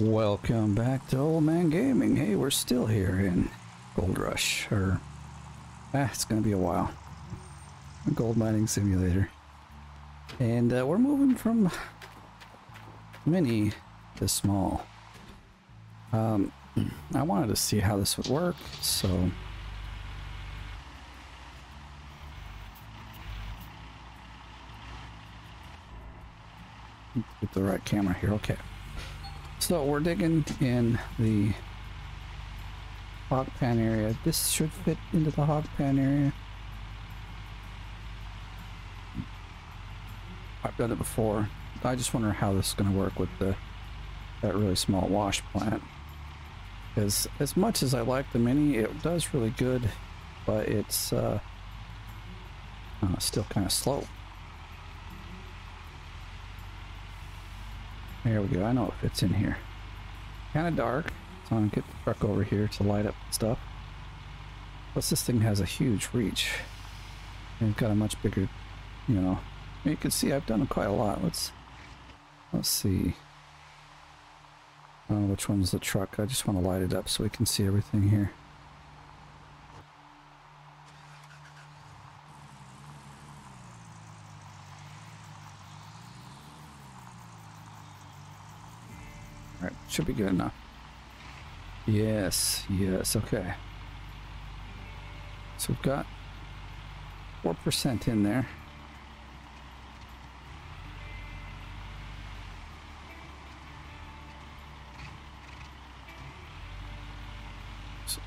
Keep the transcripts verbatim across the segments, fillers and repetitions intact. Welcome back to Old Man Gaming. Hey, we're still here in Gold Rush, or ah, it's gonna be a while. A gold mining simulator, and uh, we're moving from mini to small. Um, I wanted to see how this would work, so get the right camera here. Okay. So we're digging in the hog pan area. This should fit into the hog pan area. I've done it before. I just wonder how this is going to work with the that really small wash plant. Because as much as I like the mini, it does really good, but it's uh, uh, still kind of slow. There we go. I know it fits in here. Kind of dark, so I'm gonna get the truck over here to light up stuff. Plus, this thing has a huge reach. And it's got a much bigger, you know. You can see I've done quite a lot. Let's let's see. I don't know which one's the truck. I just want to light it up so we can see everything here. Should be good enough. Yes, yes, okay. So we've got four percent in there. So.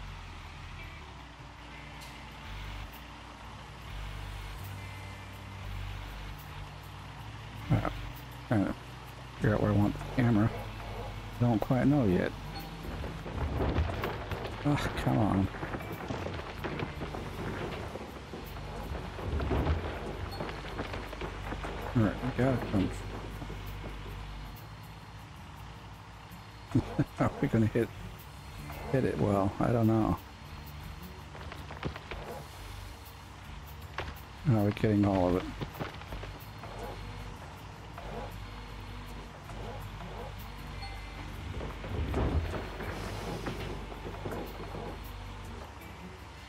All right. Trying to figure out where I want the camera. Don't quite know yet. Oh, come on. Alright, we gotta come. Are we gonna hit hit it well? I don't know. Are we getting all of it?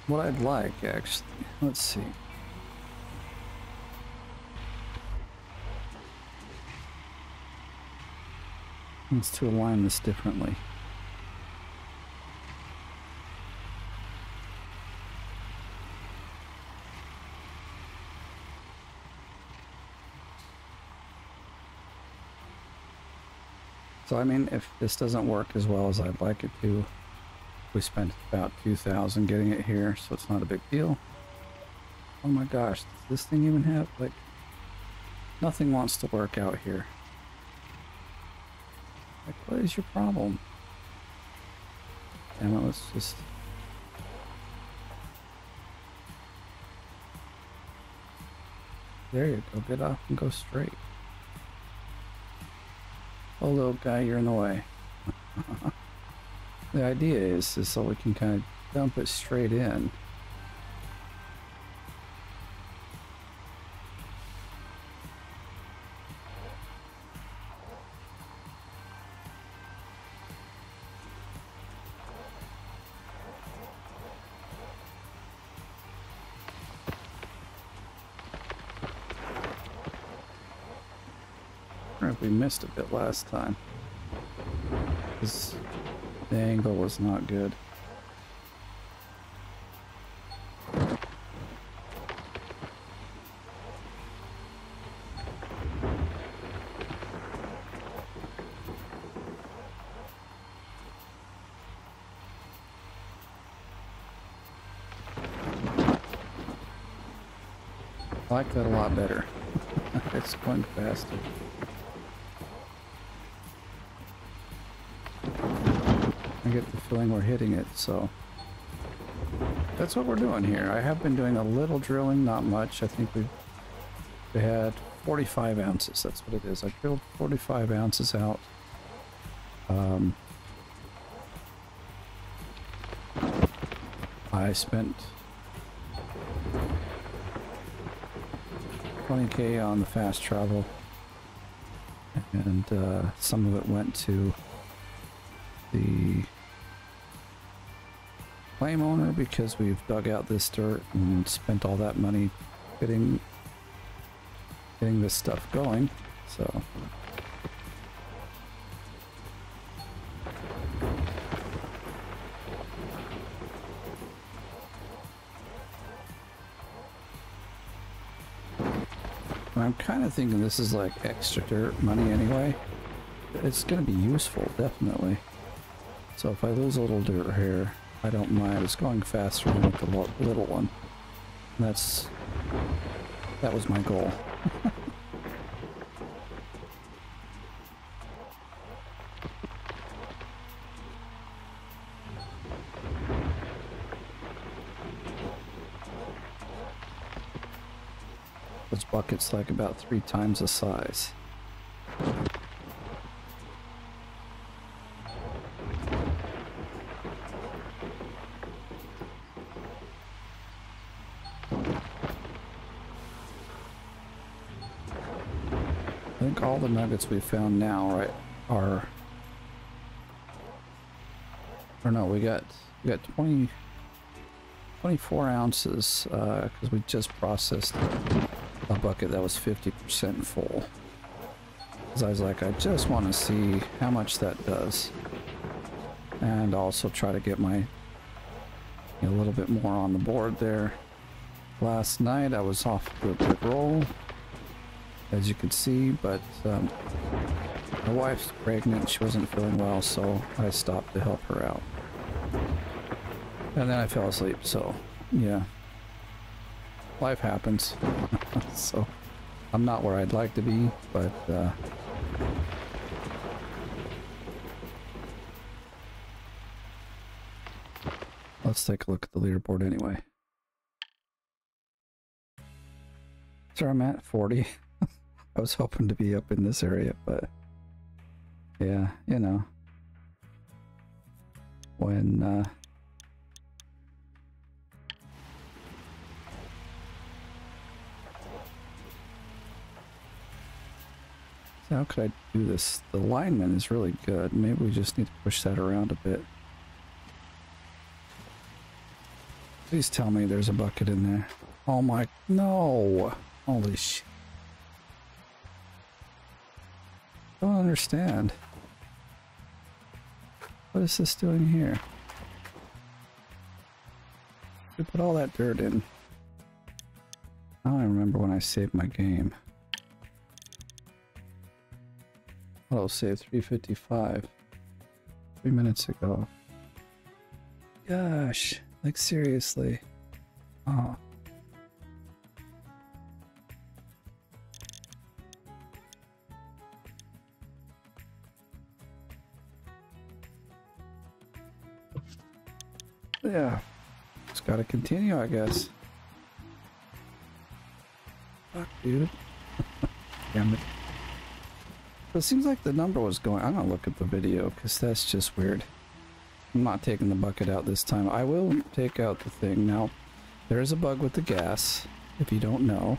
What I'd like, actually, let's see. Let's to align this differently. So I mean, if this doesn't work as well as I'd like it to, we spent about two thousand getting it here, so it's not a big deal. Oh my gosh, does this thing even have, like, nothing wants to work out here. Like, what is your problem? Damn it, let's just... There you go, get off and go straight. Oh, little guy, you're in the way. The idea is, is so we can kind of dump it straight in. I don't know if we missed a bit last time. This The angle was not good. I like that a lot better. It's going faster. Get the feeling we're hitting it, so that's what we're doing here. I have been doing a little drilling, not much. I think we've we had forty-five ounces, that's what it is. I drilled forty-five ounces out. um, I spent twenty K on the fast travel, and uh, some of it went to the claim owner because we've dug out this dirt and spent all that money getting getting this stuff going. So I'm kind of thinking this is like extra dirt money anyway. It's going to be useful, definitely. So if I lose a little dirt here, I don't mind. It's going faster than with the little one. And that's... that was my goal. This bucket's like about three times the size. I think all the nuggets we found now, right, are... or no, we got we got twenty, twenty-four ounces because uh, we just processed a bucket that was fifty percent full. Because I was like, I just want to see how much that does, and also try to get my a little bit more on the board there. Last night I was off to a quick roll, as you can see, but um, my wife's pregnant, she wasn't feeling well, so I stopped to help her out. And then I fell asleep, so, yeah. Life happens. So, I'm not where I'd like to be, but, uh... let's take a look at the leaderboard anyway. So I'm at forty. I was hoping to be up in this area, but yeah, you know, when uh, so how could I do this? The lineman is really good. Maybe we just need to push that around a bit. Please tell me there's a bucket in there. Oh my, no, holy shit. I don't understand. What is this doing here? We put all that dirt in. Now I remember when I saved my game. Auto save three fifty-five. Three minutes ago. Gosh, like seriously. Oh. Yeah, just gotta continue, I guess. Fuck, dude. Damn it. It seems like the number was going... I'm gonna look at the video, because that's just weird. I'm not taking the bucket out this time. I will take out the thing. Now, there is a bug with the gas, if you don't know.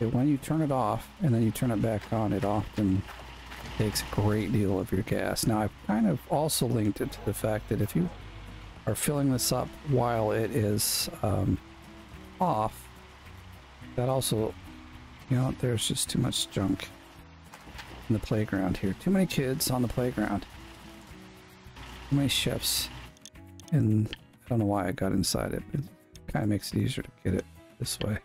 It, when you turn it off, and then you turn it back on, it often takes a great deal of your gas. Now, I've kind of also linked it to the fact that if you... are filling this up while it is um, off, that also, you know, there's just too much junk in the playground here. Too many kids on the playground. Too many chefs. And I don't know why I got inside it, but it kind of makes it easier to get it this way.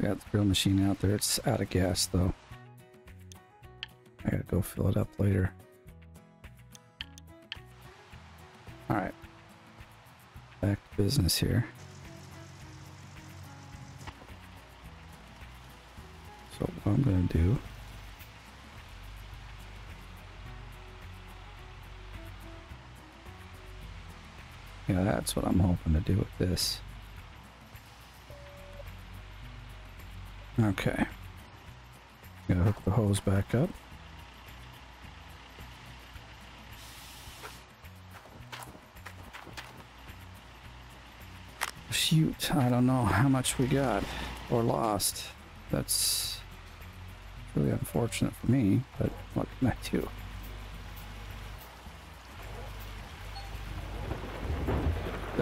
Got the drill machine out there. It's out of gas though. I gotta go fill it up later. Alright. Back to business here. So what I'm gonna do. Yeah, that's what I'm hoping to do with this. Okay, I'm gonna hook the hose back up. cute. I don't know how much we got or lost. That's really unfortunate for me, but what can I do?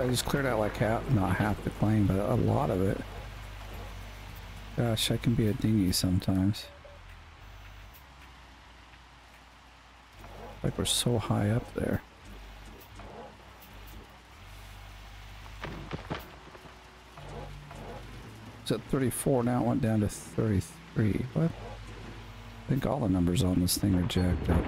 I just cleared out like half, not half the plane, but a lot of it. Gosh, I can be a dinghy sometimes. Like we're so high up there. It's at thirty-four, now it went down to thirty-three. What? I think all the numbers on this thing are jacked up.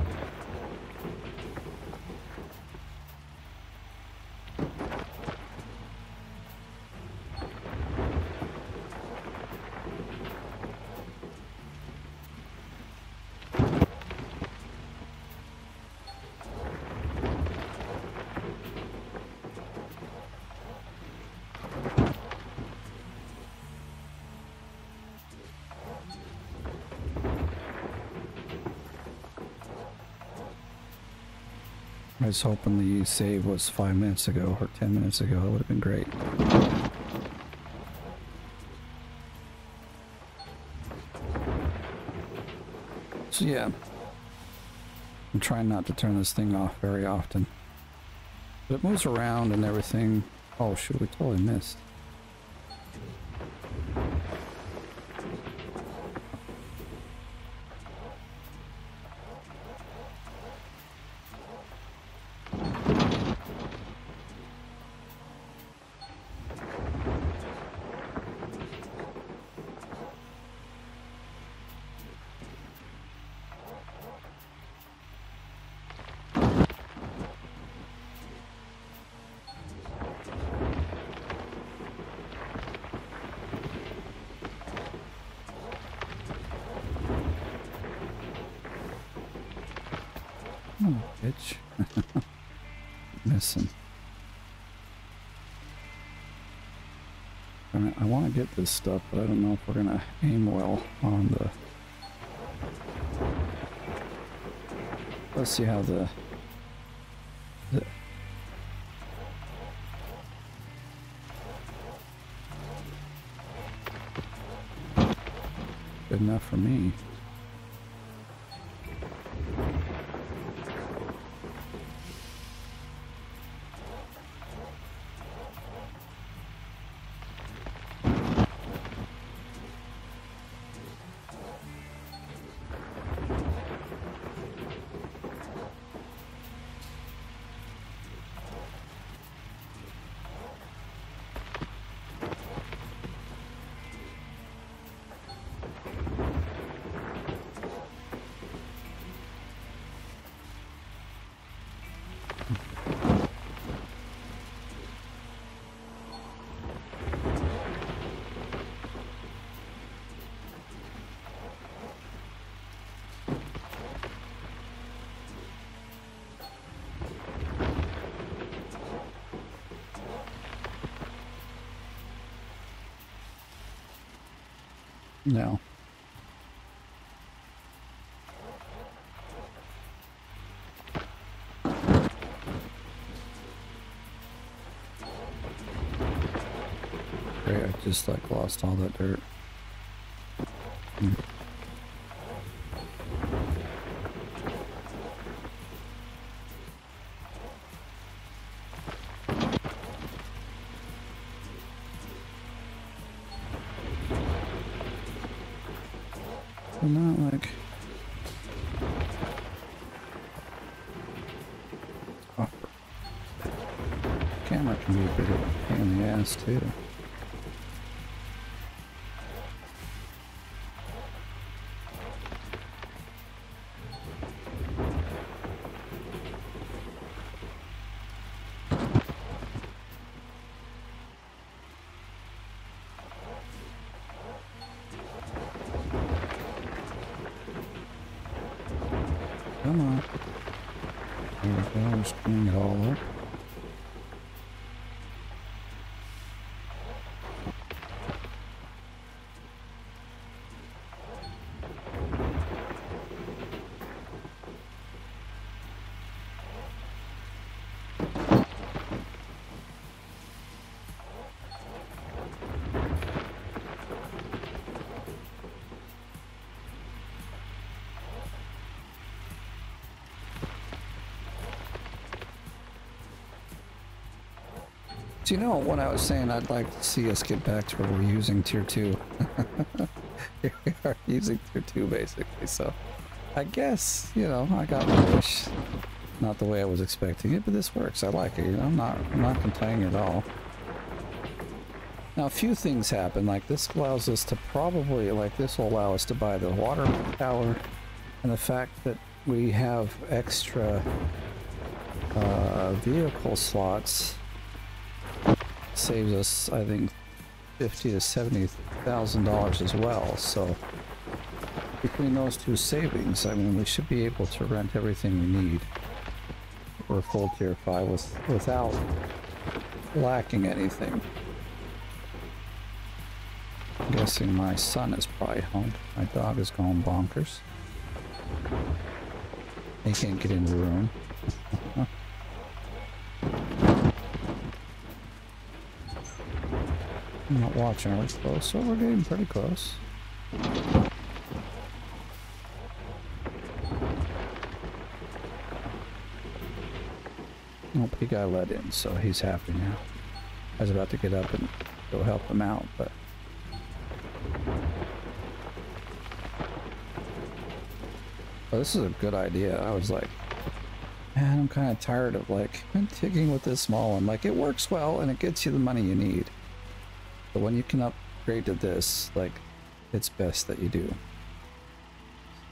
I was hoping the save was five minutes ago or ten minutes ago. It would have been great. So yeah, I'm trying not to turn this thing off very often. But it moves around and everything. Oh shoot, we totally missed. Oh, bitch. Missing. Right, I want to get this stuff, but I don't know if we're going to aim well on the... Let's see how the... the good enough for me. No. Great, I just like lost all that dirt. Mm. Not like oh. Camera can be a bit of a pain in the ass too. Come on. There we go, I'm screwing it all up. Do you know what I was saying? I'd like to see us get back to where we're using tier two. Here we are using tier two basically, so I guess, you know, I got my wish. Not the way I was expecting it, but this works. I like it, you know, I'm not, I'm not complaining at all. Now a few things happen, like this allows us to probably, like this will allow us to buy the water tower, and the fact that we have extra uh, vehicle slots saves us, I think, fifty to seventy thousand dollars as well. So between those two savings, I mean, we should be able to rent everything we need. We're full tier five with, without lacking anything. I'm guessing my son is probably home. My dog is going bonkers. He can't get in the room. I'm not watching. Are we close? So we're getting pretty close. Nope, he got let in, so he's happy now. I was about to get up and go help him out, but... Oh, this is a good idea. I was like, man, I'm kind of tired of like tigging with this small one. Like, it works well and it gets you the money you need. But when you can upgrade to this, like, it's best that you do.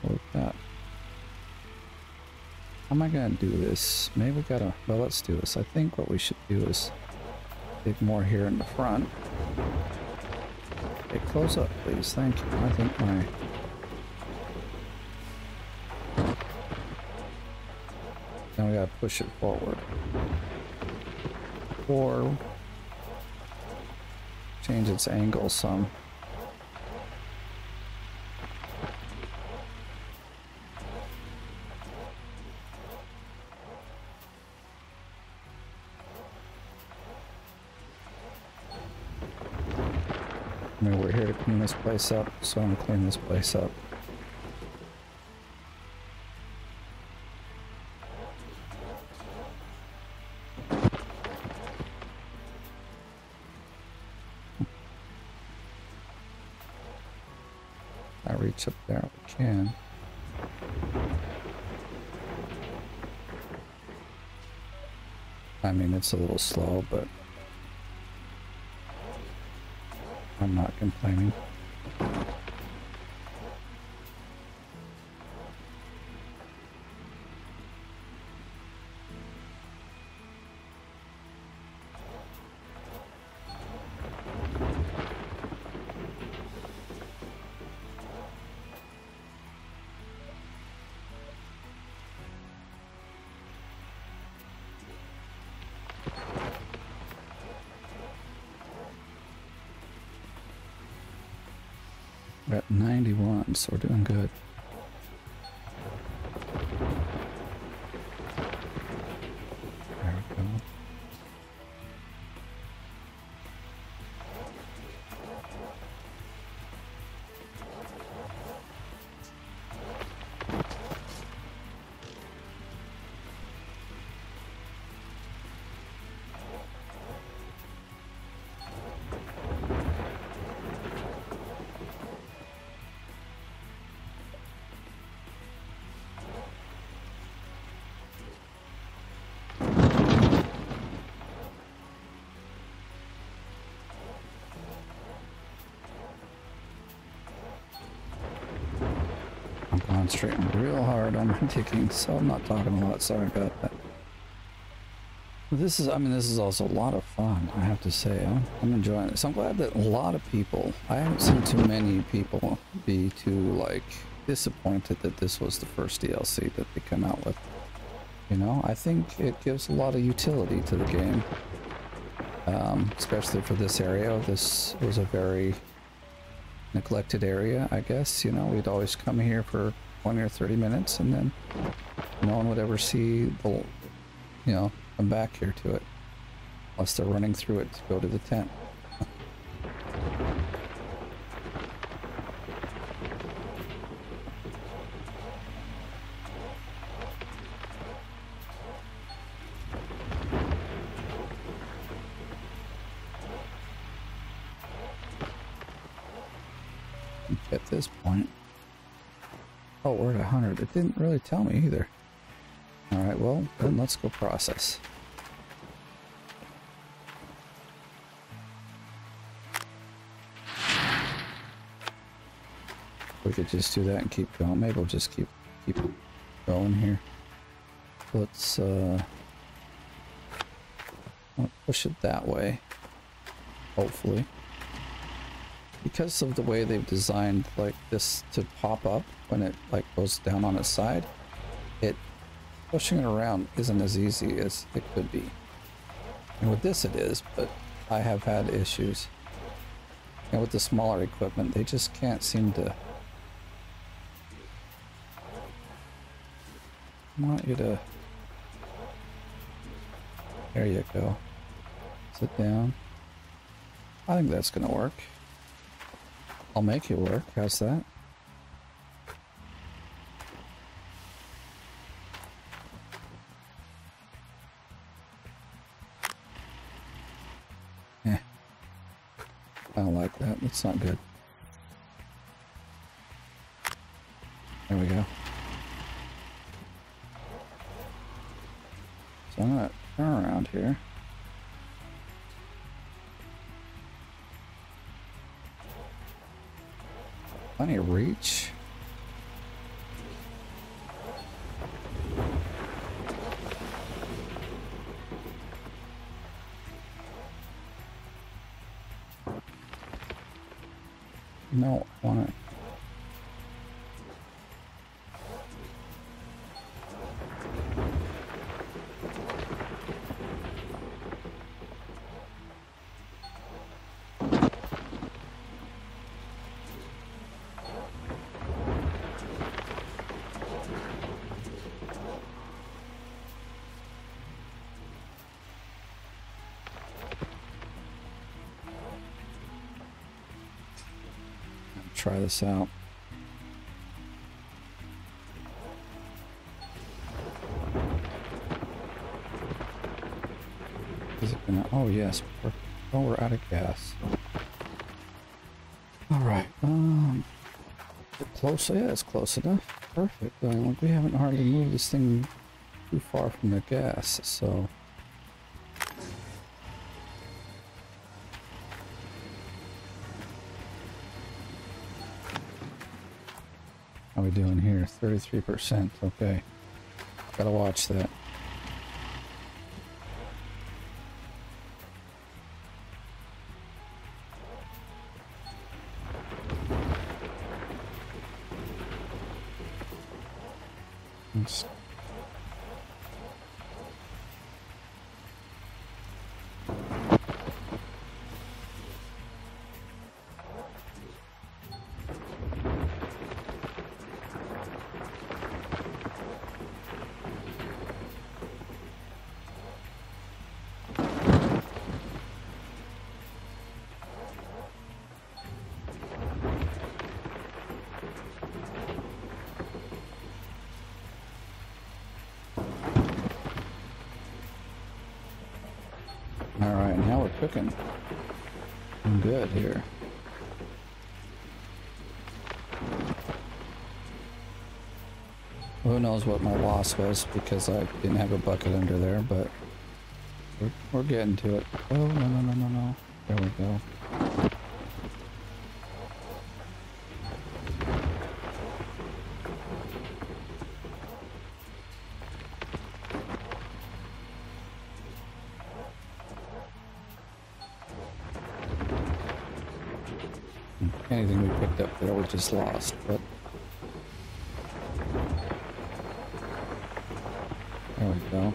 So with that, how am I gonna do this? Maybe we gotta, well, let's do this. I think what we should do is dig more here in the front. Hey, close up, please. Thank you. I think my... Now we gotta push it forward. Or... change its angle some. I mean, we're here to clean this place up, so I'm gonna clean this place up. I reach up there if I can. I mean, it's a little slow, but I'm not complaining. We're at ninety-one, so we're doing good. There we go. Concentrating real hard on my ticking, so I'm not talking a lot. Sorry about that. This is, I mean, this is also a lot of fun, I have to say. I'm, I'm enjoying this. I'm glad that a lot of people, I haven't seen too many people be too, like, disappointed that this was the first D L C that they come out with. You know, I think it gives a lot of utility to the game. Um, especially for this area. This was a very neglected area, I guess. You know, we'd always come here for twenty or thirty minutes and then no one would ever see the, you know, come back here to it unless they're running through it to go to the tent. at this point. Oh, we're at one hundred. It didn't really tell me either. Alright, well, then let's go process. We could just do that and keep going. Maybe we'll just keep, keep going here. Let's uh, push it that way, hopefully. Because of the way they've designed like this to pop up when it like goes down on its side, it pushing it around isn't as easy as it could be. And with this it is, but I have had issues. And with the smaller equipment, they just can't seem to. I want you to. There you go. Sit down. I think that's gonna work. I'll make it work. How's that? Eh. I don't like that. That's not good. There we go. So I'm gonna turn around here. Plenty of reach. No, I want it. Try this out. Is it gonna? Oh yes. We're, oh, we're out of gas. All right. Um. Close. Yeah, it's close enough. Perfect. I mean, we haven't hardly moved this thing too far from the gas, so. How we doing here? thirty-three percent. Okay. Gotta watch that. Let's cooking. I'm good here. Who knows what my loss was because I didn't have a bucket under there, but we're, we're getting to it. Oh, no, no, no, no, no. There we go. Anything we picked up there we just lost, but there we go.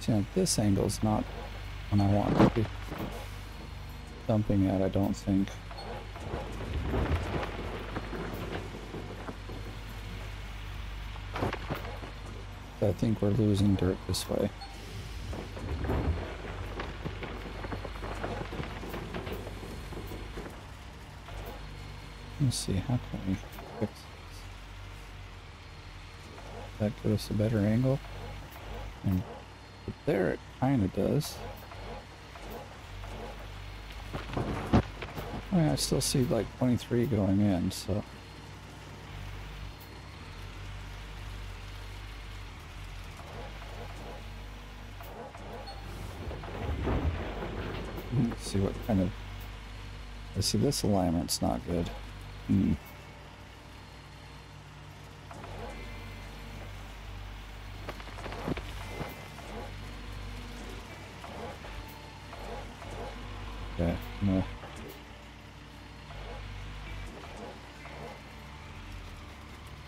See, now this angle's not when I want to be dumping at, I don't think. I think we're losing dirt this way. Let's see, how can we fix this? That gives us a better angle. And there it kind of does. I mean, I still see like twenty-three going in, so. Let's see what kind of. Let's see, this alignment's not good. Hmm. Okay, no.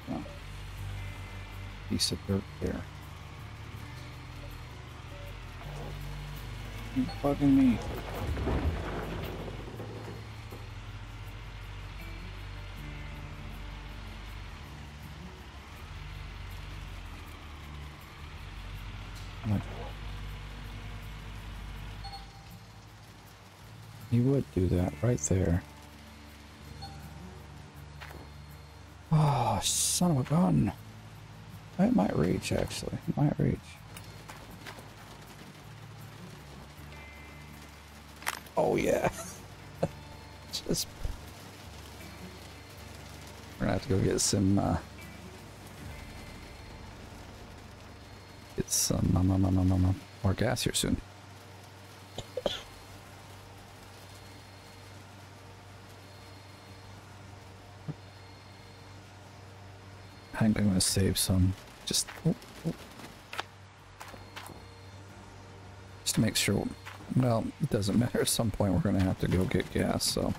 No. Piece of dirt there. You're bugging me. He would do that right there. Oh, son of a gun. It might reach, actually. It might reach. Oh, yeah. Just. We're gonna have to go get some, uh. Get some um, um, um, um, um, more gas here soon. I think I'm going to save some, just, oh, oh. just to make sure, well, it doesn't matter, at some point we're going to have to go get gas, so.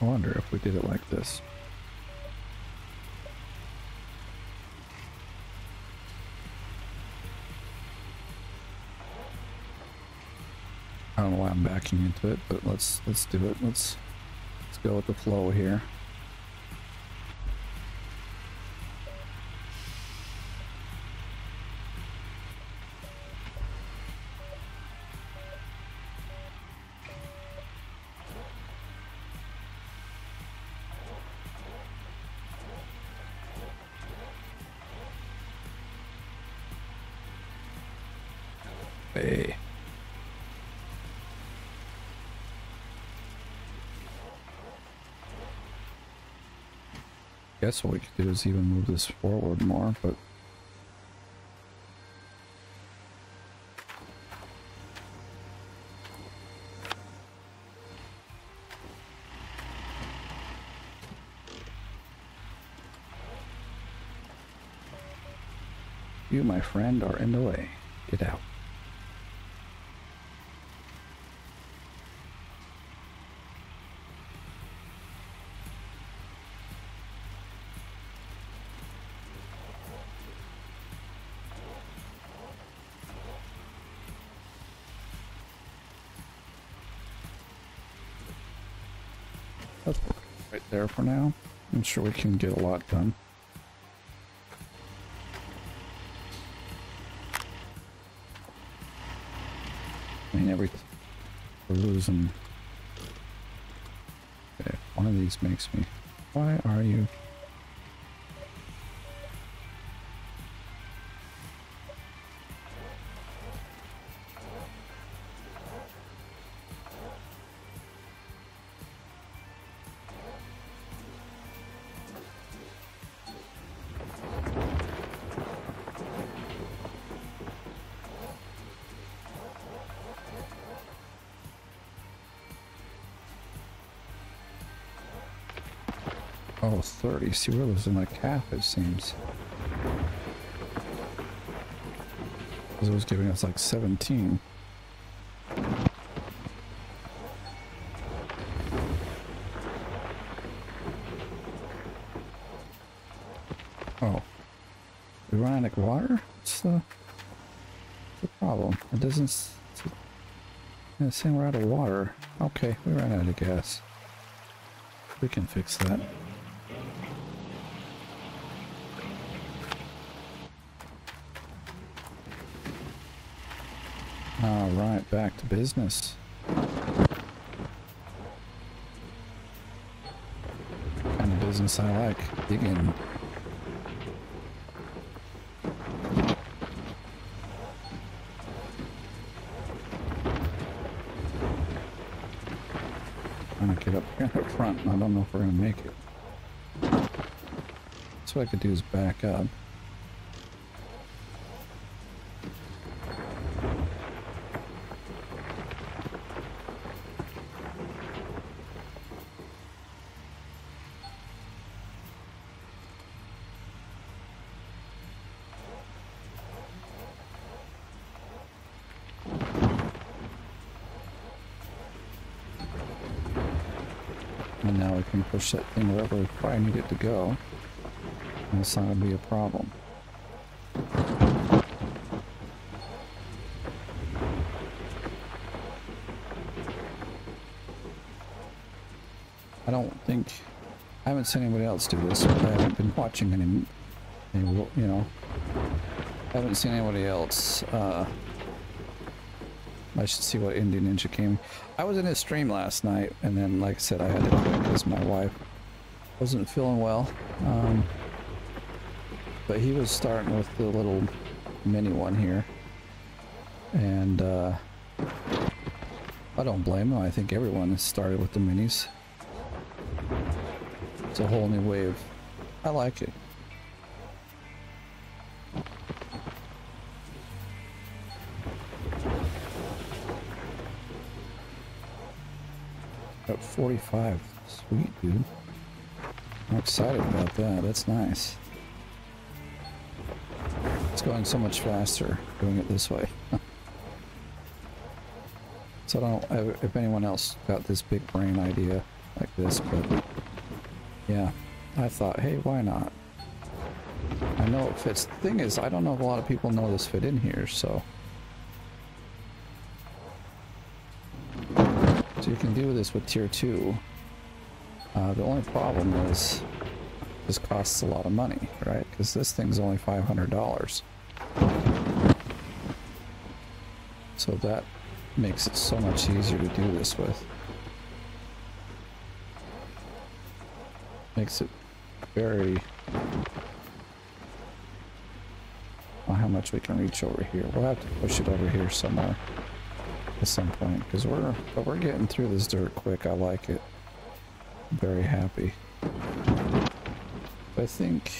I wonder if we did it like this. I don't know why I'm backing into it, but let's let's do it. Let's let's go with the flow here. Hey. I guess what we could do is even move this forward more, but you, my friend, are in the way. Get out. That's right there for now. I'm sure we can get a lot done. I mean, every we're losing. Okay, one of these makes me. Why are you? Oh, thirty. See, we're losing like half, it seems. Because it was giving us like seventeen. Oh. We run out of water? What's the, what's the problem? It doesn't. It's saying we're out of water. Okay, we ran out of gas. We can fix that. All right, back to business. What kind of business I like, digging. I'm gonna get up here up front, and I don't know if we're gonna make it. So what I could do is back up. And now we can push that thing wherever we probably need it to go. And it's not going to be a problem. I don't think... I haven't seen anybody else do this, but I haven't been watching any... any you know... I haven't seen anybody else. Uh, I should see what Indie Ninja Gaming... I was in his stream last night, and then, like I said, I had to quit because my wife wasn't feeling well. Um... But he was starting with the little mini one here, and uh, I don't blame him. I think everyone has started with the minis. It's a whole new wave. I like it. Got forty-five. Sweet, dude. I'm excited about that. That's nice. It's going so much faster doing it this way. So I don't know if anyone else got this big brain idea like this, but yeah, I thought, hey, why not? I know it fits. The thing is, I don't know if a lot of people know this fit in here, so. So you can do this with tier two. Uh, the only problem is this costs a lot of money, right? Because this thing's only five hundred dollars. So that makes it so much easier to do this with. Makes it very... Well, how much we can reach over here. We'll have to push it over here somewhere at some point, because we're, but we're getting through this dirt quick. I like it. I'm very happy. I think,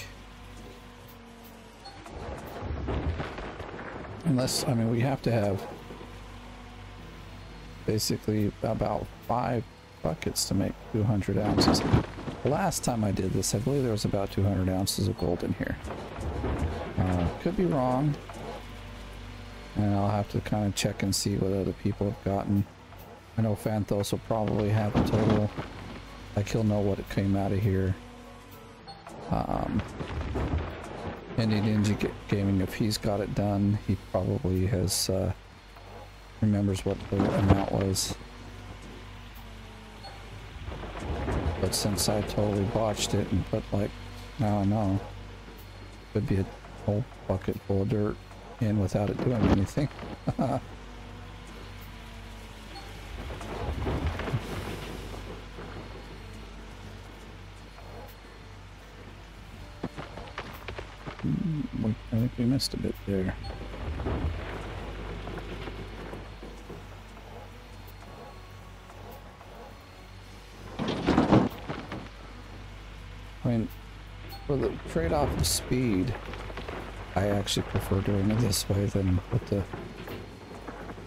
unless, I mean, we have to have basically about five buckets to make two hundred ounces. Last time I did this, I believe there was about two hundred ounces of gold in here. Uh, could be wrong, and I'll have to kind of check and see what other people have gotten. I know Phantos will probably have a total, like he'll know what it came out of here. Um, Indie Ninja Gaming, if he's got it done, he probably has, uh, remembers what the amount was. But since I totally botched it and put, like, now I know, it would be a whole bucket full of dirt in without it doing anything. I think we missed a bit there. I mean, for the trade-off of speed, I actually prefer doing it this way than with the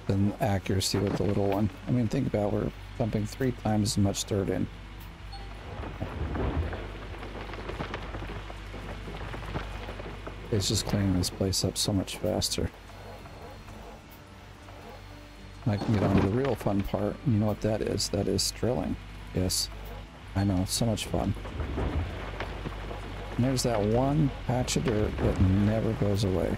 than accuracy with the little one. I mean, think about it, we're dumping three times as much dirt in. It's just cleaning this place up so much faster. I can get on to the real fun part. You know what that is? That is drilling. Yes. I know. So much fun. And there's that one patch of dirt that never goes away.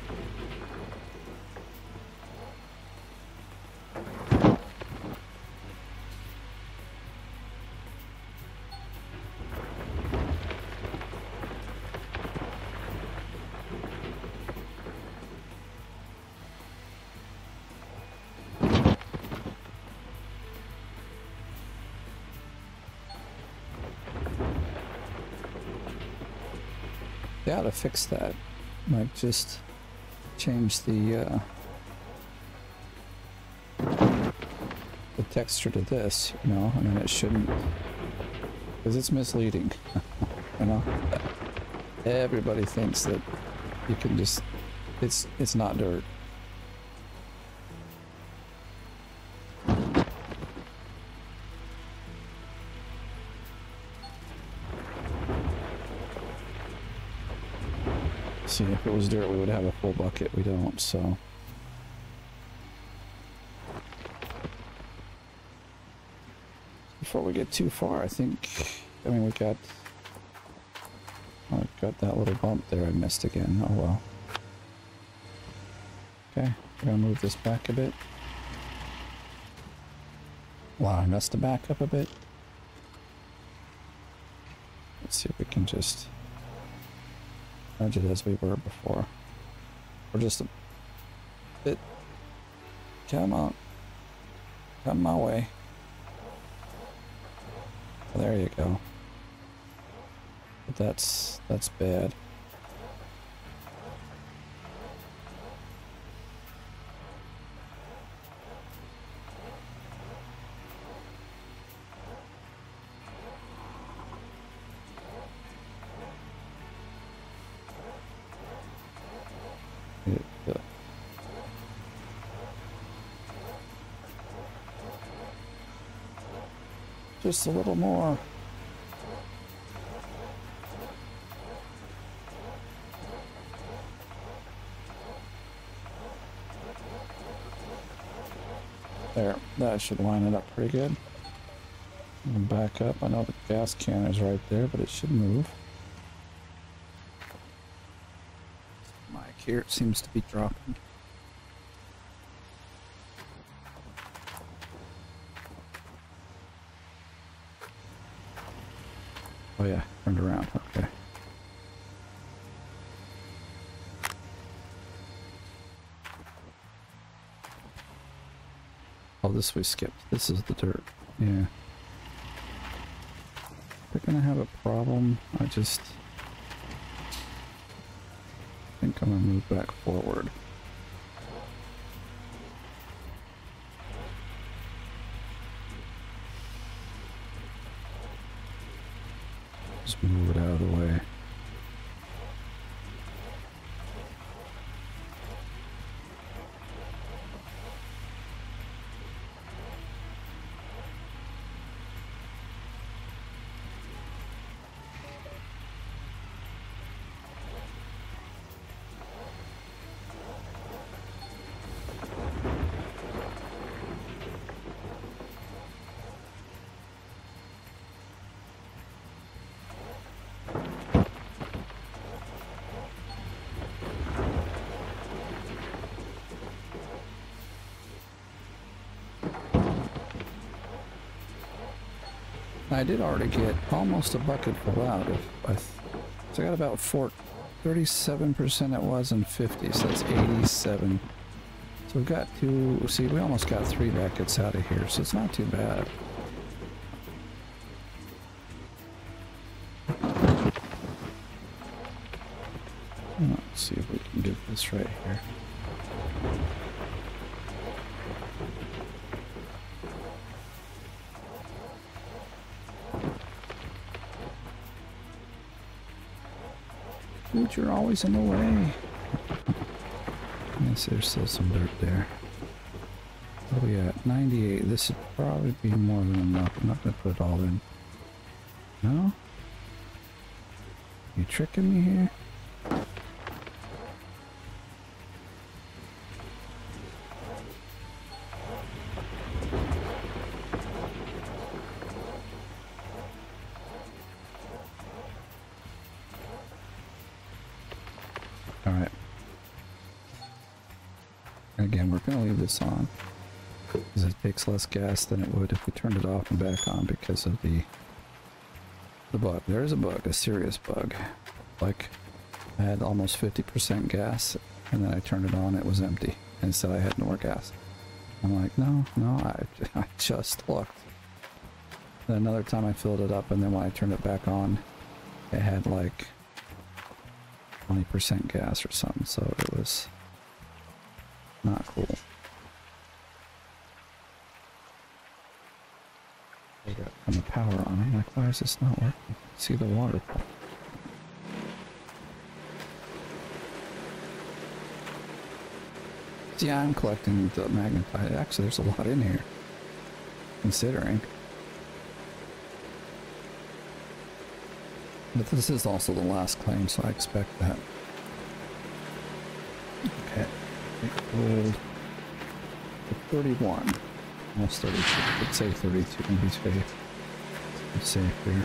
gotta fix that. Might just change the uh, the texture to this, you know. I mean, it shouldn't, because it's misleading. You know, everybody thinks that you can just, it's it's not dirt. See, if it was dirt, we would have a full bucket. We don't, so. Before we get too far, I think, I mean, we got, oh, I got that little bump there I missed again. Oh, well. Okay, we're gonna move this back a bit. Allowing us to back up a bit. Let's see if we can just nudge it as we were before. Or just a bit. Come on. Come my way. Well, there you go. But that's, that's bad. Just a little more. There, that should line it up pretty good. And back up. I know the gas can is right there, but it should move. The mic here seems to be dropping. Oh yeah, turned around, okay. Oh, this we skipped. This is the dirt, yeah. We're gonna have a problem. I just think I'm gonna move back forward. Move it out of the way. I did already get almost a bucket full out. Of, I so I got about four, thirty-seven percent it was, and fifty, so that's eighty-seven. So we've got two, see, we almost got three buckets out of here, so it's not too bad. Let's see if we can do this right here. Dude, you're always in the way. Yes, there's still some dirt there. Oh yeah, ninety-eight. This would probably be more than enough. I'm not gonna put it all in. No? You tricking me here? On because it takes less gas than it would if we turned it off and back on because of the the bug. There is a bug, a serious bug. Like, I had almost fifty percent gas and then I turned it on, it was empty and said I had no more gas. I'm like, no, no, I, I just looked. Then another time I filled it up and then when I turned it back on, it had like twenty percent gas or something, so it was not cool. They got kind of power on. I'm like, why is this not working? You can see the water pump. Yeah, I'm collecting the magnetite. Actually, there's a lot in here, considering. But this is also the last claim, so I expect that. Okay. Gold. thirty-one. Almost thirty-two. Let's say thirty-two in these faith. Let's say here.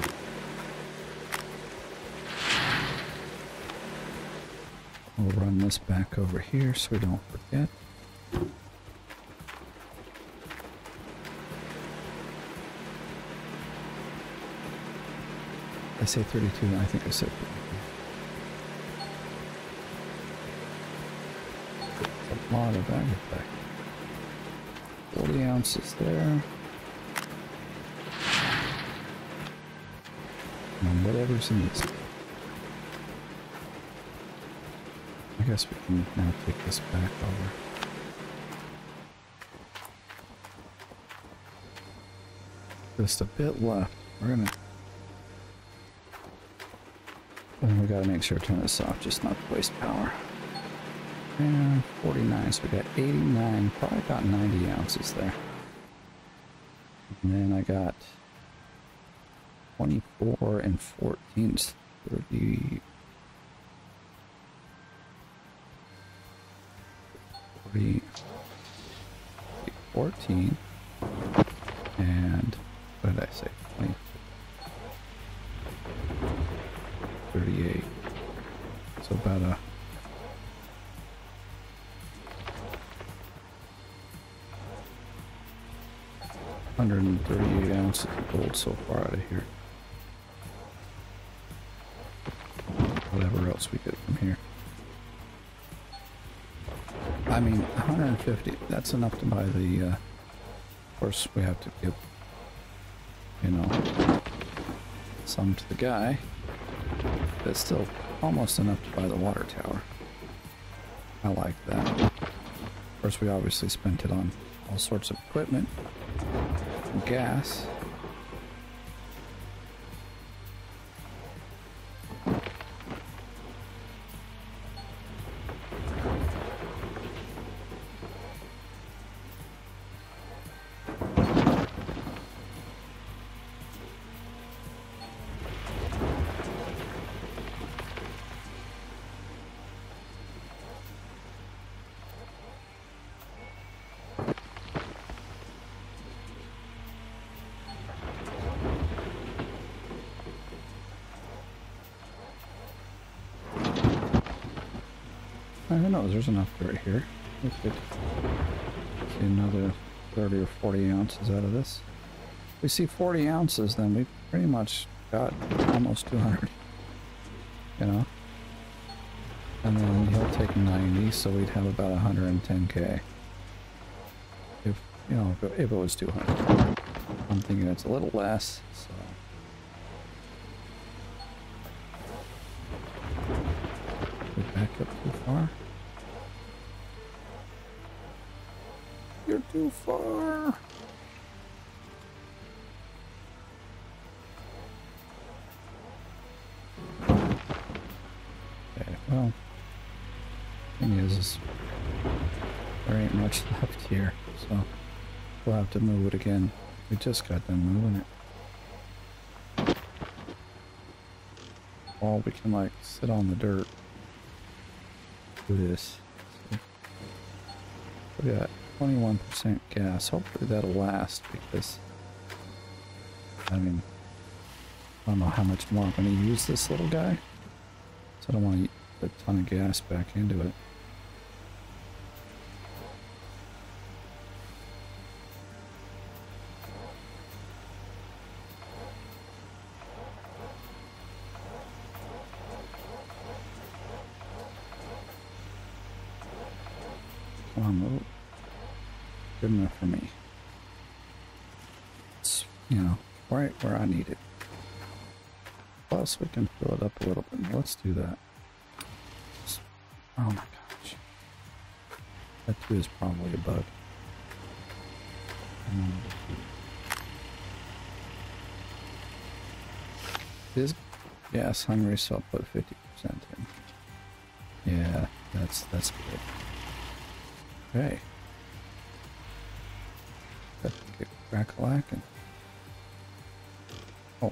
We'll run this back over here so we don't forget. I say thirty-two, I think I said thirty-two. That's a lot of aggregate. forty ounces there. And whatever's in this. I guess we can now take this back over. Just a bit left. We're gonna. And we gotta make sure to turn this off, just not to waste power. And forty-nine, so we got eighty-nine, probably got ninety ounces there. And then I got twenty-four and fourteen, thirty. fourteen, and what did I say? twenty, thirty-eight. So about a one hundred thirty-eight ounces of gold so far out of here. Whatever else we get from here. I mean, one hundred fifty, that's enough to buy the, uh, of course we have to give, you know, some to the guy, but still almost enough to buy the water tower. I like that. Of course, we obviously spent it on all sorts of equipment, and gas. Who knows, there's enough right here. We could see another thirty or forty ounces out of this. If we see forty ounces, then we pretty much got almost two hundred, you know? And then he'll take ninety, so we'd have about one hundred ten K. If, you know, if it was two hundred. I'm thinking it's a little less, so. Back up too far. You're too far. Okay, well, thing is, is there ain't much left here, so we'll have to move it again. We just got done moving it. All we can like sit on the dirt. This. So we got twenty-one percent gas. Hopefully that'll last because I mean I don't know how much more I'm going to use this little guy. So I don't want to put a ton of gas back into it. Good enough for me. It's, you know, right where I need it. Plus, we can fill it up a little bit. Let's do that. Oh my gosh. That too is probably a bug. Um, is gas hungry, so I'll put fifty percent in. Yeah, that's that's good. Okay. Let's get crack-a-lacking. Oh,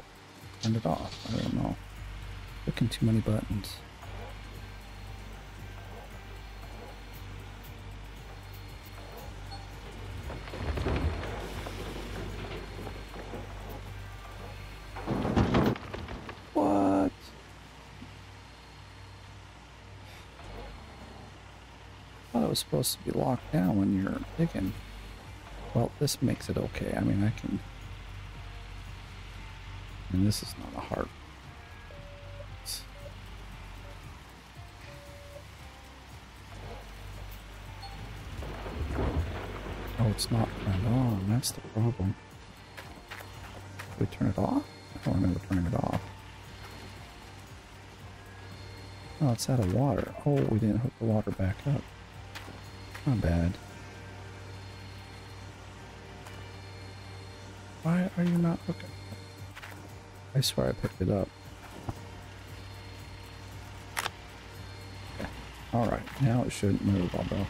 turn it off. I don't know. Clicking too many buttons. Supposed to be locked down when you're digging. Well, this makes it okay. I mean, I can. And this is not a hard. It's... Oh, it's not turned on. That's the problem. Did we turn it off? I don't remember turning it off. Oh, it's out of water. Oh, we didn't hook the water back up. Not bad. Why are you not looking? I swear I picked it up. Okay. Alright, now it shouldn't move, although.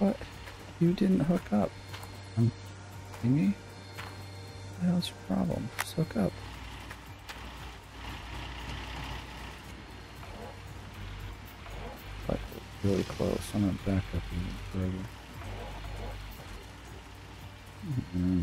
What? You didn't hook up. I'm kidding me? What the hell's your problem? Just hook up. Really close. I'm gonna back up even further. Mm-hmm.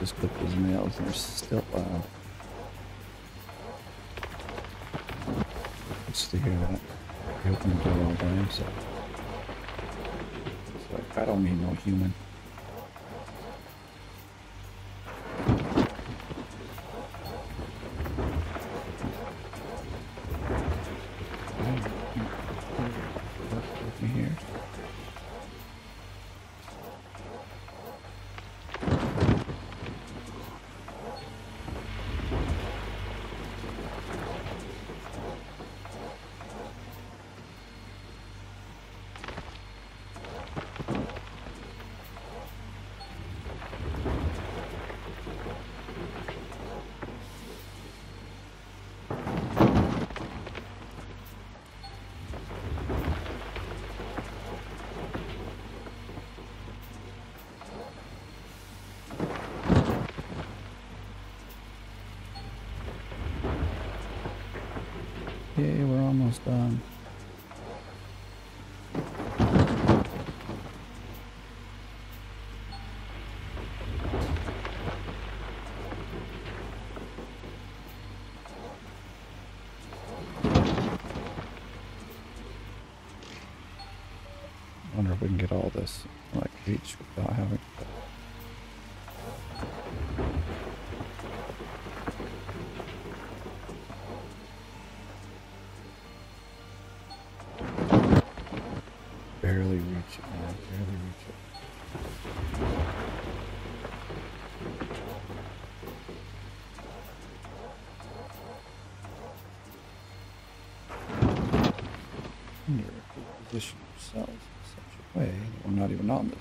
Just clipped his nails and they're still loud. Just to hear that. He opened the door all by himself. It's like, I don't need no human. Yay, we're almost done. Wonder if we can get all this like reach without having. Position ourselves in such a way that we're not even on this.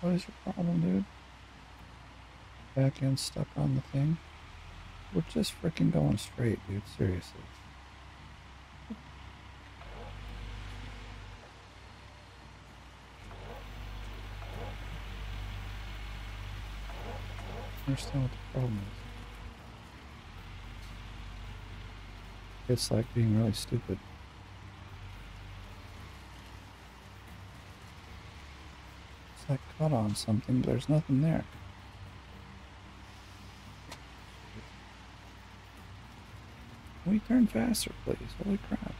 What is your problem, dude? Back end stuck on the thing? We're just freaking going straight, dude, seriously. I don't understand what the problem is. It's like being really stupid. It's I caught on something, but there's nothing there. Can we turn faster, please? Holy crap.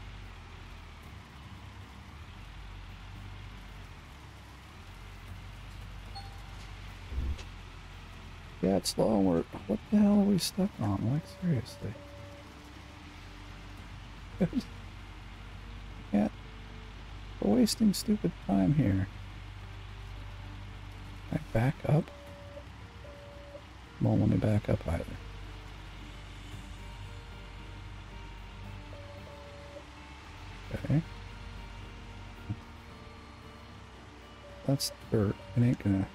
Yeah, it's slow and we're... What the hell are we stuck on? Like, seriously. Good. Yeah. We're wasting stupid time here. I back up? Won't let me back up either. Okay. That's dirt. It ain't gonna...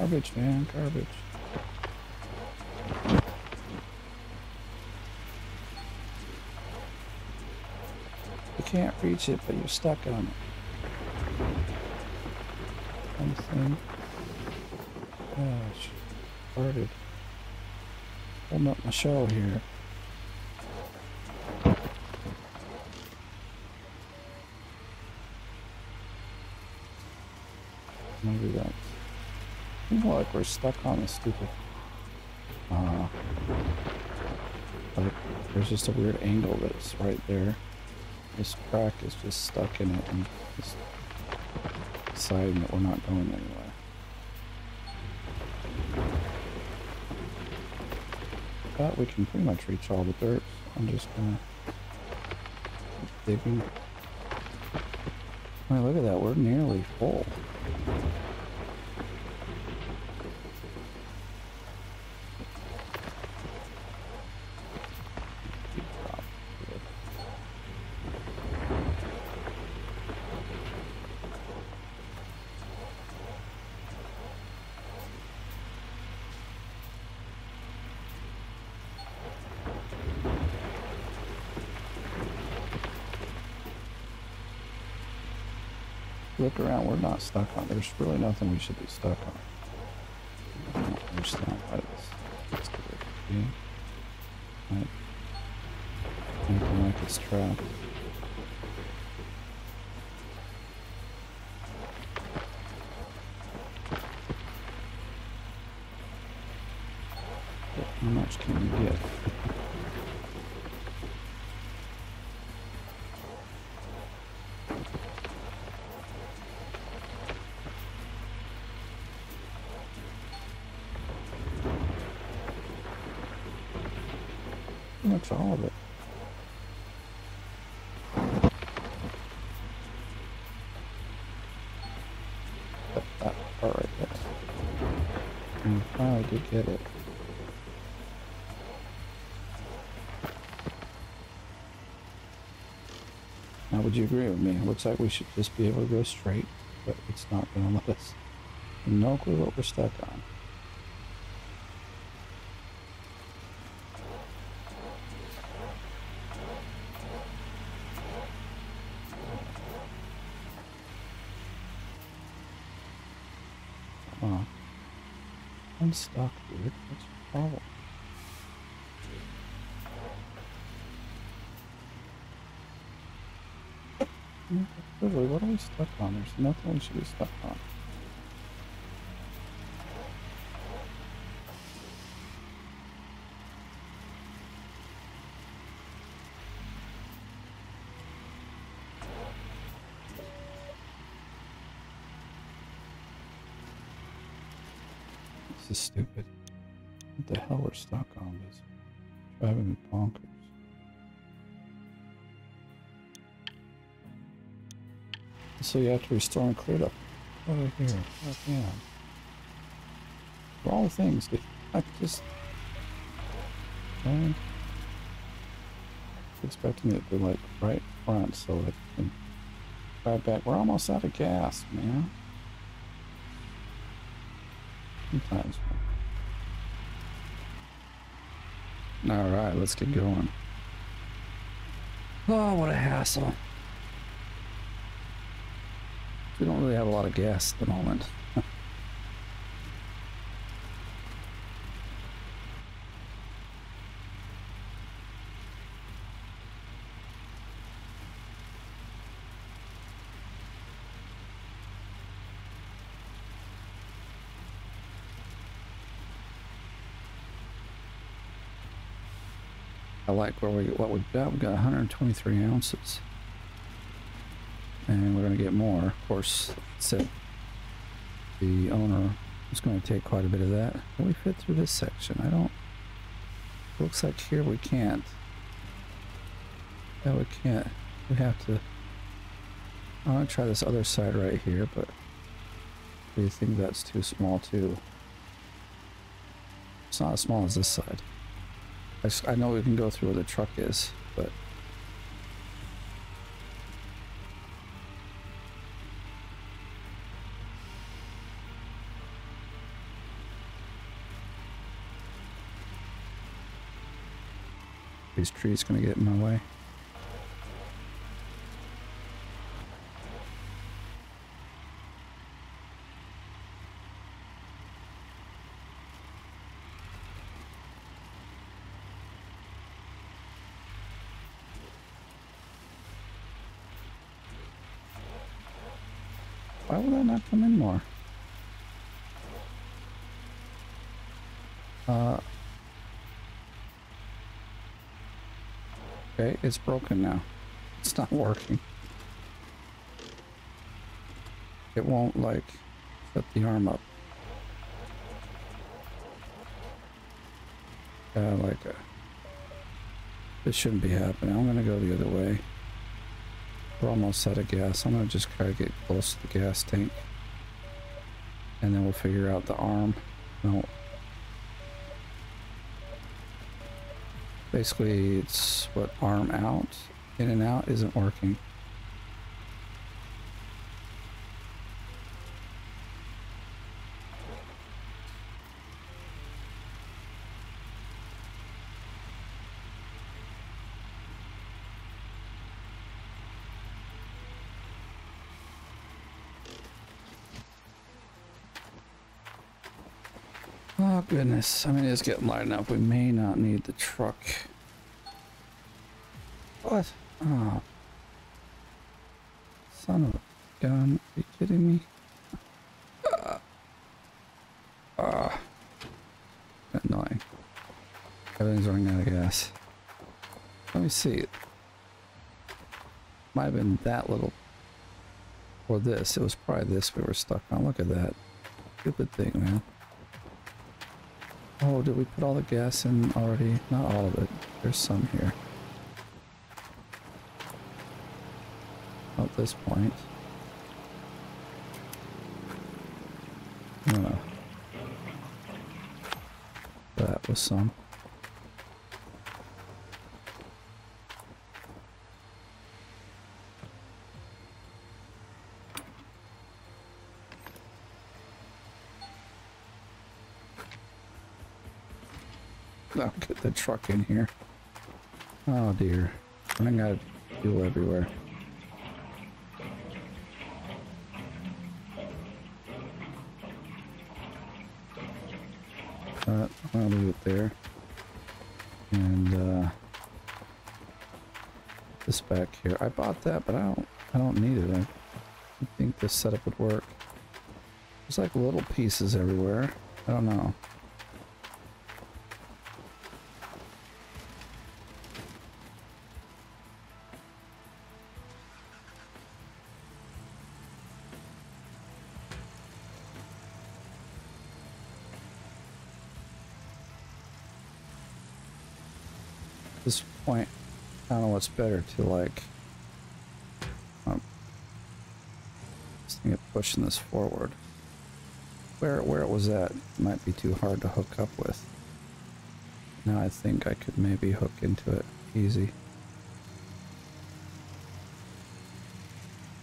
Garbage, man, garbage. You can't reach it, but you're stuck on it. Something. Gosh, started. Holding up my shell here. Maybe that. Well, like we're stuck on a stupid. Uh, like there's just a weird angle that's right there. This crack is just stuck in it and just deciding that we're not going anywhere. I thought we can pretty much reach all the dirt. I'm just gonna keep digging. Wait, look at that, we're nearly full. Look around, we're not stuck on. There's really nothing we should be stuck on. I don't understand why this is good. Right. Nothing like it's trapped. But how much can you get? All of it. That, that part right there. And I finally did get it. Now, would you agree with me? It looks like we should just be able to go straight, but it's not going to let us. No clue what we're stuck on. Stuck, dude. What's your problem? Literally, what are we stuck on? There's nothing we should be stuck on. This is stupid. What the hell we're stuck on is driving me bonkers. So you have to restore and clear it up. Over here, up here. For all things, if I could just... And... expecting it to, like, right front, so it can drive back. We're almost out of gas, man. Sometimes. Alright, let's get going. Oh, what a hassle. We don't really have a lot of gas at the moment. I like where we what we've got. We've got one hundred twenty-three ounces. And we're going to get more. Of course, so the owner is going to take quite a bit of that. Can we fit through this section? I don't... It looks like here we can't. No, we can't. We have to... I want to try this other side right here, but... Do you think that's too small, too? It's not as small as this side. I, just, I know we can go through where the truck is, but... These trees gonna get in my way. Why would I not come in more? Uh. Okay, it's broken now. It's not working. It won't, like, set the arm up. Uh, like, a, this shouldn't be happening. I'm gonna go the other way. We're almost out of gas. I'm gonna just try to get close to the gas tank. And then we'll figure out the arm. No. Basically, it's what arm out, in and out isn't working. Oh, goodness. I mean, it's getting light enough. We may not need the truck. What? Oh. Son of a gun. Are you kidding me? Ah. Uh, uh, annoying. Everything's running out of gas. Let me see. Might have been that little. Or this. It was probably this we were stuck on. Look at that. Stupid thing, man. Oh, did we put all the gas in already? Not all of it. There's some here. At this point. No. That was some. I'll get the truck in here. Oh dear. I got fuel everywhere. Uh, I'll leave it there. And uh, this back here. I bought that, but I don't. I don't need it. I, I think this setup would work. There's like little pieces everywhere. I don't know. This point, I don't know what's better to like um, I think it's pushing this forward. Where where it was at might be too hard to hook up with. Now I think I could maybe hook into it easy.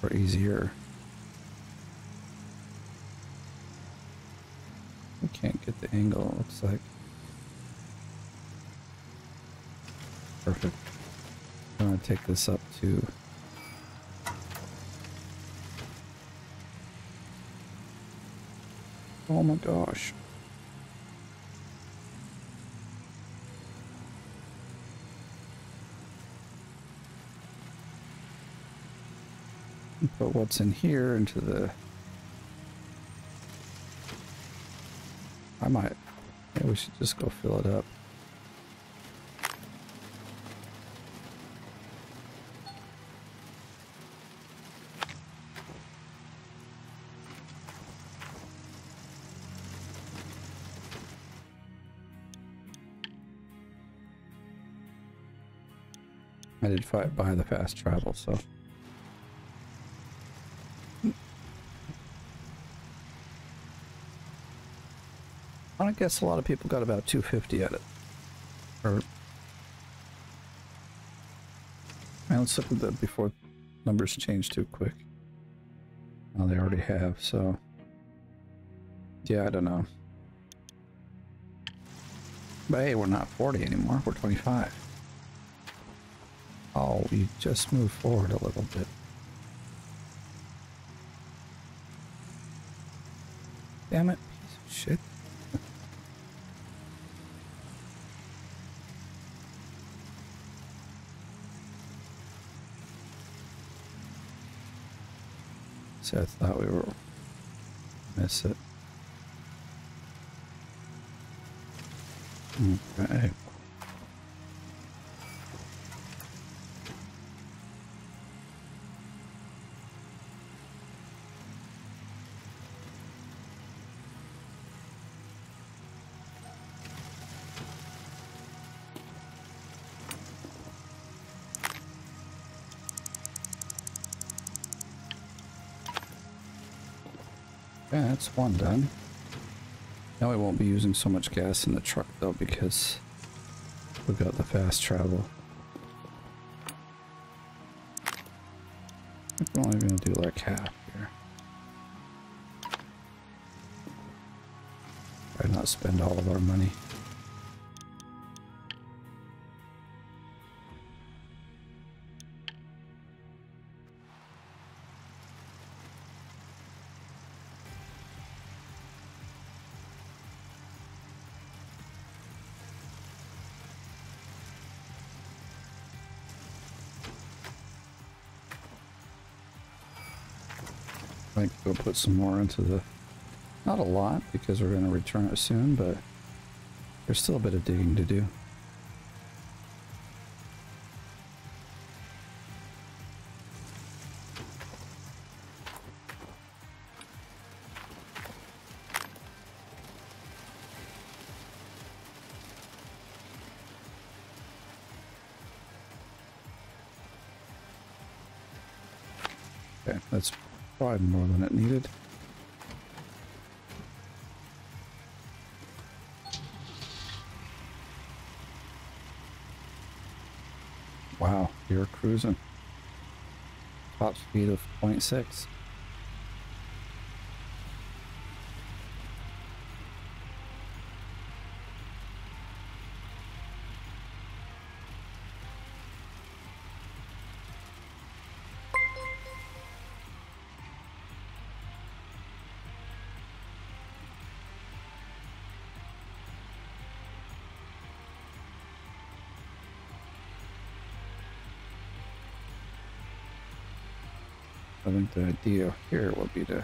Or easier. I can't get the angle, it looks like. Perfect. I'm gonna take this up to oh my gosh. Put what's in here into the I might yeah, we should just go fill it up. I did fight by the fast travel, so I guess a lot of people got about two fifty at it. Or, now let's look at that before numbers change too quick. Well, they already have, so yeah, I don't know. But hey, we're not forty anymore, we're twenty-five. Oh, you just move forward a little bit. Damn it, piece of shit. See, I thought we were miss it. Okay. Yeah, that's one done. Now we won't be using so much gas in the truck though, because we've got the fast travel. We're only gonna do like half here. Try not spend all of our money. I think we'll put some more into the, not a lot because we're going to return it soon, but there's still a bit of digging to do. Okay, that's probably more than it needed. Wow, you're cruising. Top speed of zero point six. I think the idea here would be to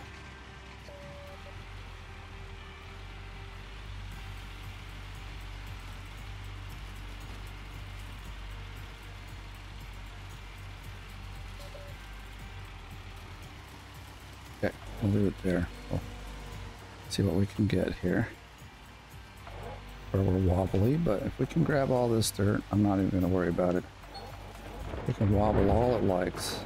okay, we'll leave it there. We'll see what we can get here. Where we're wobbly, but if we can grab all this dirt, I'm not even gonna worry about it. We can wobble all it likes.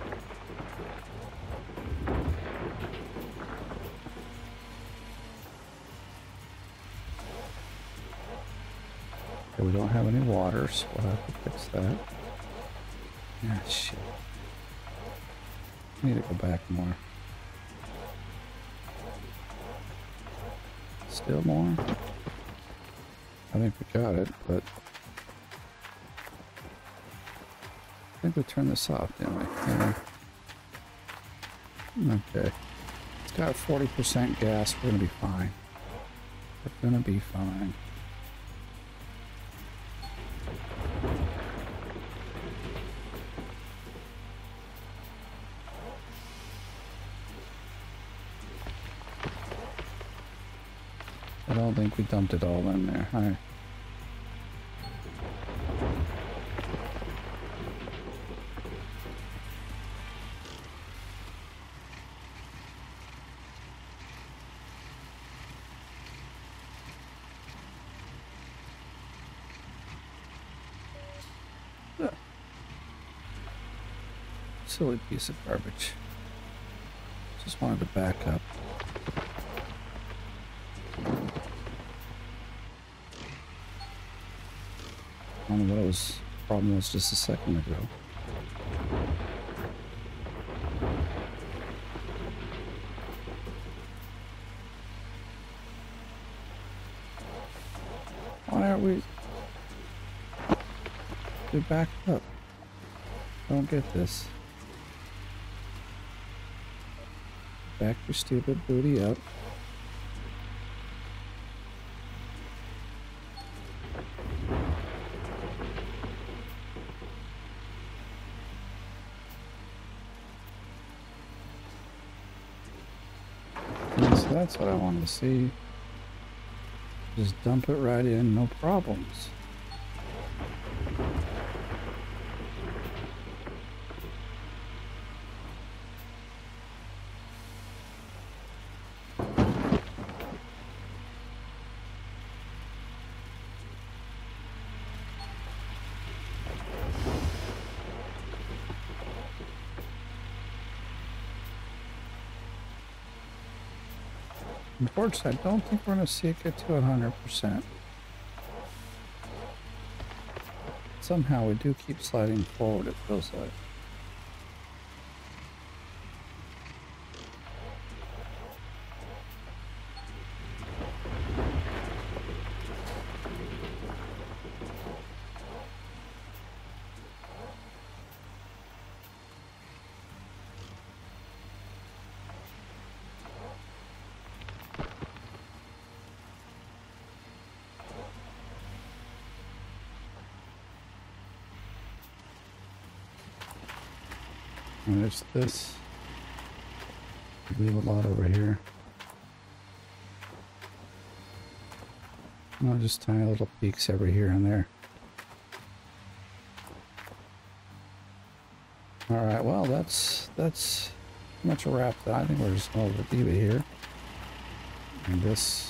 Okay, we don't have any water, so we'll have to fix that. Ah, shit. I need to go back more. Still more? I think we got it, but... I think we turned this off, didn't we? Yeah. Okay. It's got forty percent gas. We're gonna be fine. We're gonna be fine. I don't think we dumped it all in there. All right. Silly piece of garbage. Just wanted to back up. I don't know what was the problem was just a second ago. Why aren't we? They're backed up. I don't get this. Back your stupid booty up. And so that's what I wanted to see. Just dump it right in, no problems. Unfortunately, I don't think we're going to see it get to one hundred percent. Somehow we do keep sliding forward, it feels like. And there's this. Leave a lot over here. No, just tiny little peaks every here and there. All right, well, that's that's pretty much a wrap. I think we're just going to leave it here. And this.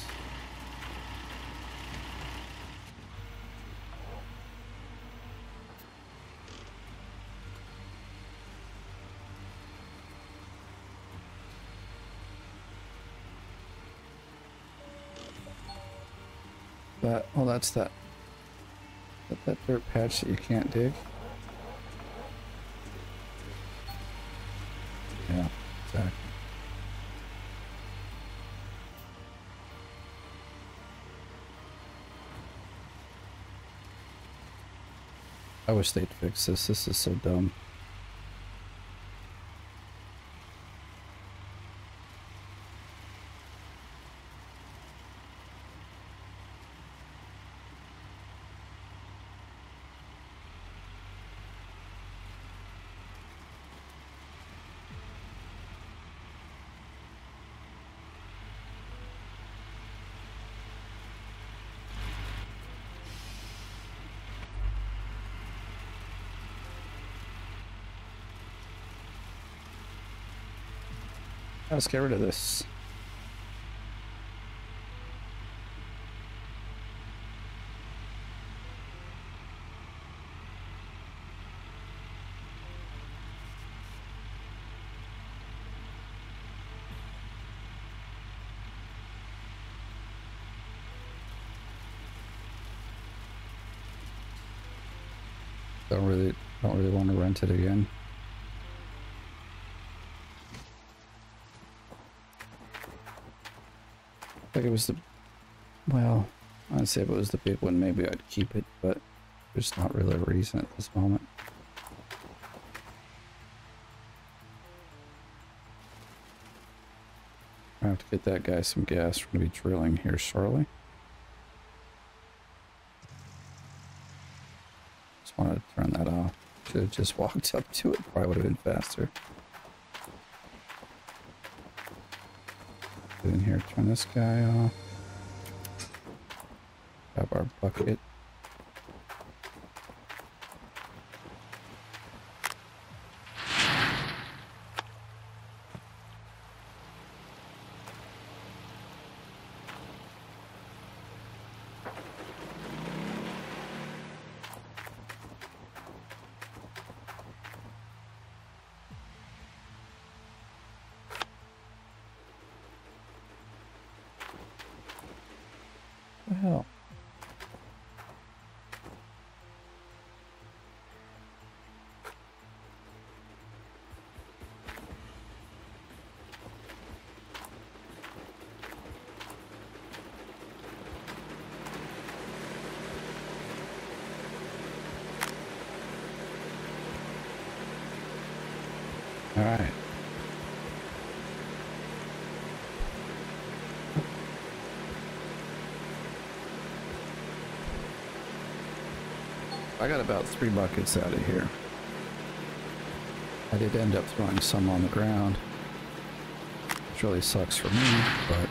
That, oh, that's that, that that dirt patch that you can't dig. Yeah, exactly. I wish they'd fix this. This is so dumb. Let's get rid of this. Don't really, don't really want to rent it again. I think it was the, well, I'd say if it was the big one, maybe I'd keep it, but there's not really a reason at this moment. I have to get that guy some gas. We're going to be drilling here shortly. Just wanted to turn that off. Should have just walked up to it. Probably would have been faster. Get in here, turn this guy off. Grab our bucket. Hell, all right. I got about three buckets out of here. I did end up throwing some on the ground, which really sucks for me, but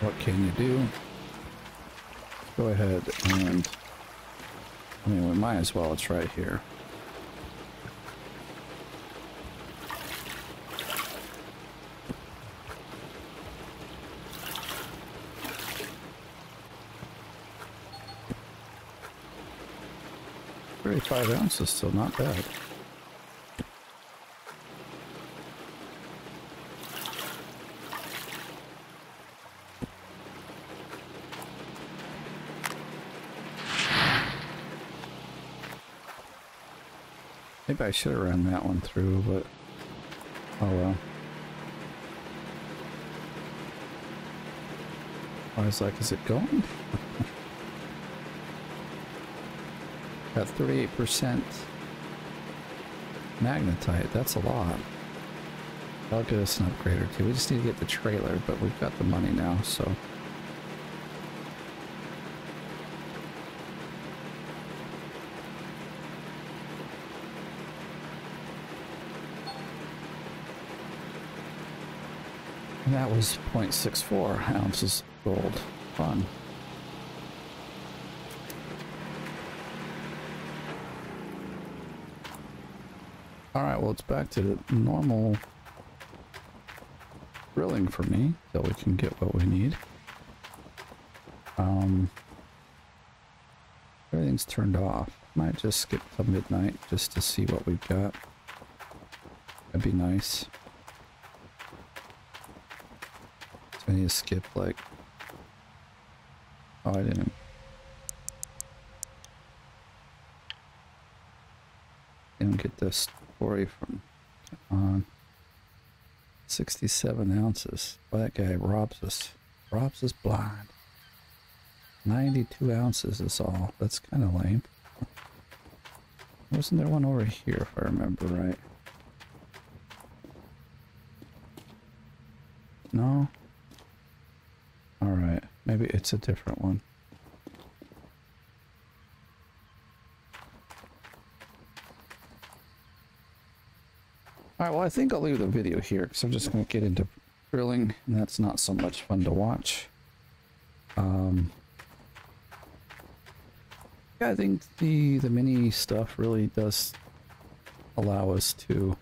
what can you do? Let's go ahead and, I mean, we might as well, it's right here. thirty-five ounces, so not bad. Maybe I should have ran that one through, but oh well. I was like, is it going? Got thirty-eight percent magnetite. That's a lot. That'll get us an upgrade or two. We just need to get the trailer, but we've got the money now, so. And that was zero point six four ounces of gold. Fun. Alright, well, it's back to normal drilling for me, so we can get what we need. Um, everything's turned off. Might just skip till midnight just to see what we've got. That'd be nice. So I need to skip, like... Oh, I didn't... Didn't get this... From on sixty-seven ounces. Well, that guy robs us. Robs us blind. ninety-two ounces is all. That's kind of lame. Wasn't there one over here, if I remember right? No? All right. Maybe it's a different one. Alright, well, I think I'll leave the video here because I'm just going to get into drilling, and that's not so much fun to watch. Um, yeah, I think the, the mini stuff really does allow us to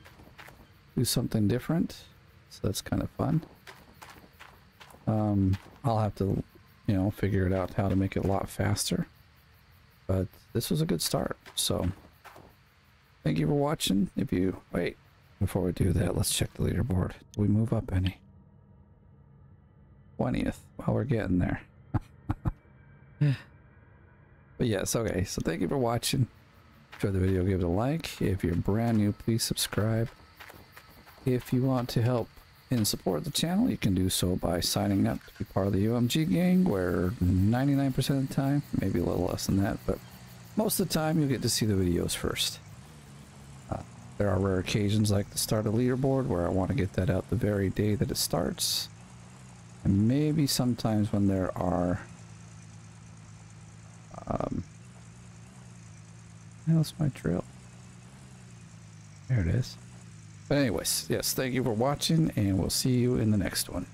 do something different, so that's kind of fun. Um, I'll have to, you know, figure it out how to make it a lot faster, but this was a good start, so thank you for watching. If you... wait. Before we do that, let's check the leaderboard. Did we move up any? twentieth. Well, we're getting there. But yes, okay. So thank you for watching. enjoyed the video, give it a like. If you're brand new, please subscribe. If you want to help and support the channel, you can do so by signing up to be part of the U M G gang, where ninety-nine percent of the time, maybe a little less than that, but most of the time you'll get to see the videos first. Uh, there are rare occasions like the start of leaderboard, where I want to get that out the very day that it starts. And maybe sometimes when there are... Um, how's my drill? There it is. But anyways, yes, thank you for watching, and we'll see you in the next one.